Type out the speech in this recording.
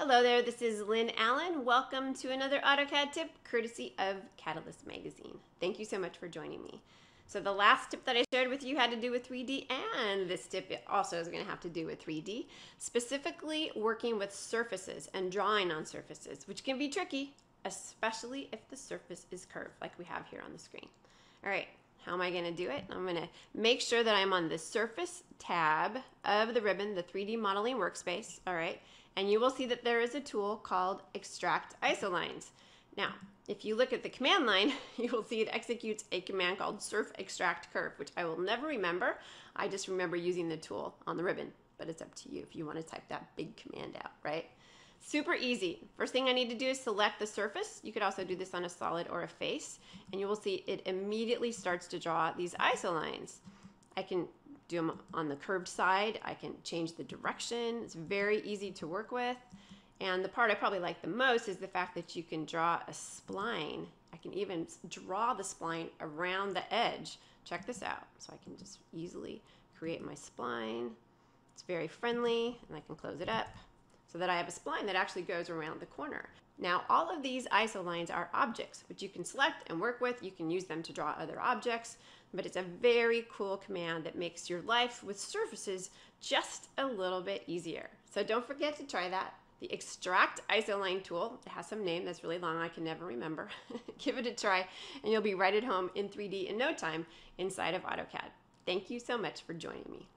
Hello there, this is Lynn Allen. Welcome to another AutoCAD tip courtesy of Catalyst Magazine. Thank you so much for joining me. So the last tip that I shared with you had to do with 3D, and this tip also is going to have to do with 3D, specifically working with surfaces and drawing on surfaces, which can be tricky, especially if the surface is curved like we have here on the screen. All right, how am I going to do it? I'm going to make sure that I'm on the Surface tab of the ribbon, the 3D modeling workspace. All right. And you will see that there is a tool called Extract Isolines. Now, if you look at the command line, you will see it executes a command called Surf Extract Curve, which I will never remember. I just remember using the tool on the ribbon, but it's up to you if you want to type that big command out, right? Super easy. First thing I need to do is select the surface. You could also do this on a solid or a face, and you will see it immediately starts to draw these isolines. I can do them on the curved side. I can change the direction. It's very easy to work with. And the part I probably like the most is the fact that you can draw a spline. I can even draw the spline around the edge. Check this out. So I can just easily create my spline. It's very friendly, and I can close it up so that I have a spline that actually goes around the corner. Now, all of these isolines are objects, which you can select and work with. You can use them to draw other objects, but it's a very cool command that makes your life with surfaces just a little bit easier. So don't forget to try that. The Extract Isoline tool, it has some name that's really long, I can never remember. Give it a try, and you'll be right at home in 3D in no time inside of AutoCAD. Thank you so much for joining me.